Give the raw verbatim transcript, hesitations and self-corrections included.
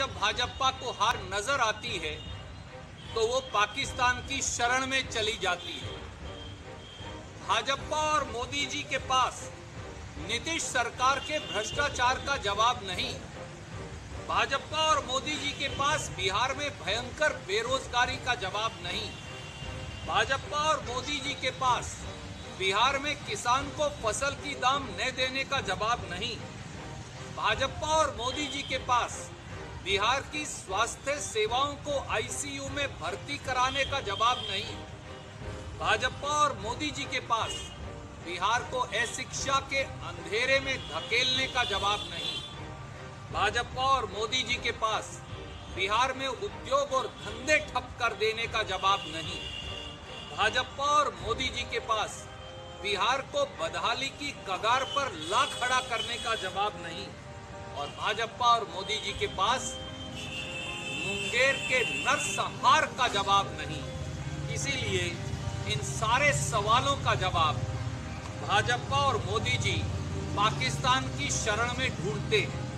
जब भाजपा को हार नजर आती है तो वो पाकिस्तान की शरण में चली जाती है। भाजपा और मोदी जी के पास नीतीश सरकार के भ्रष्टाचार का जवाब नहीं। भाजपा और मोदी जी के पास बिहार में भयंकर बेरोजगारी का जवाब नहीं। भाजपा और मोदी जी के पास बिहार में किसान को फसल की दाम न देने का जवाब नहीं। भाजपा और मोदी जी के पास बिहार की स्वास्थ्य सेवाओं को आई सी यू में भर्ती कराने का जवाब नहीं। भाजपा और मोदी जी के पास बिहार को अशिक्षा के अंधेरे में धकेलने का जवाब नहीं। भाजपा और मोदी जी के पास बिहार में उद्योग और धंधे ठप कर देने का जवाब नहीं। भाजपा और मोदी जी के पास बिहार को बदहाली की कगार पर ला खड़ा करने का जवाब नहीं। और भाजपा और मोदी जी के पास मुंगेर के नरसंहार का जवाब नहीं। इसीलिए इन सारे सवालों का जवाब भाजपा और मोदी जी पाकिस्तान की शरण में ढूंढते हैं।